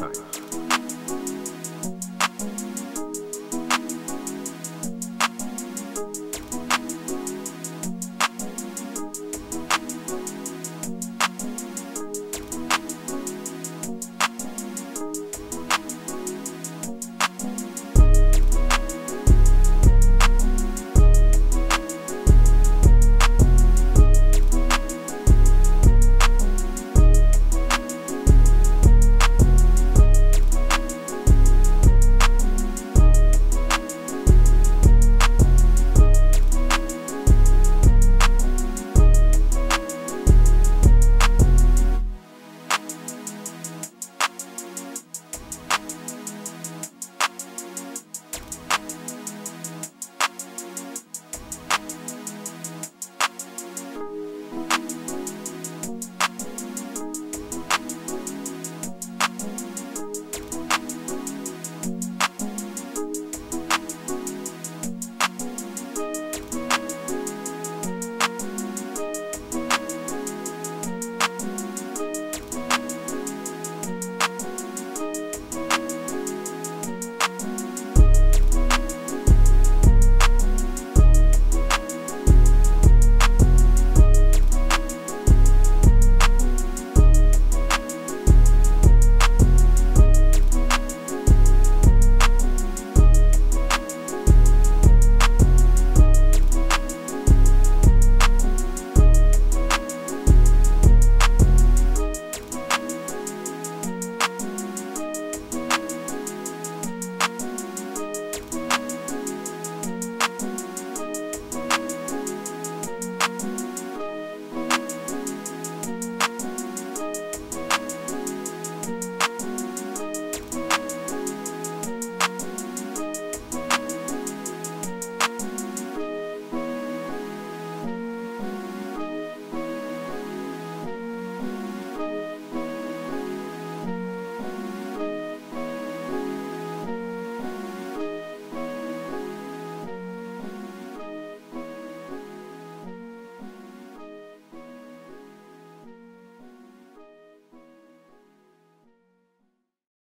time.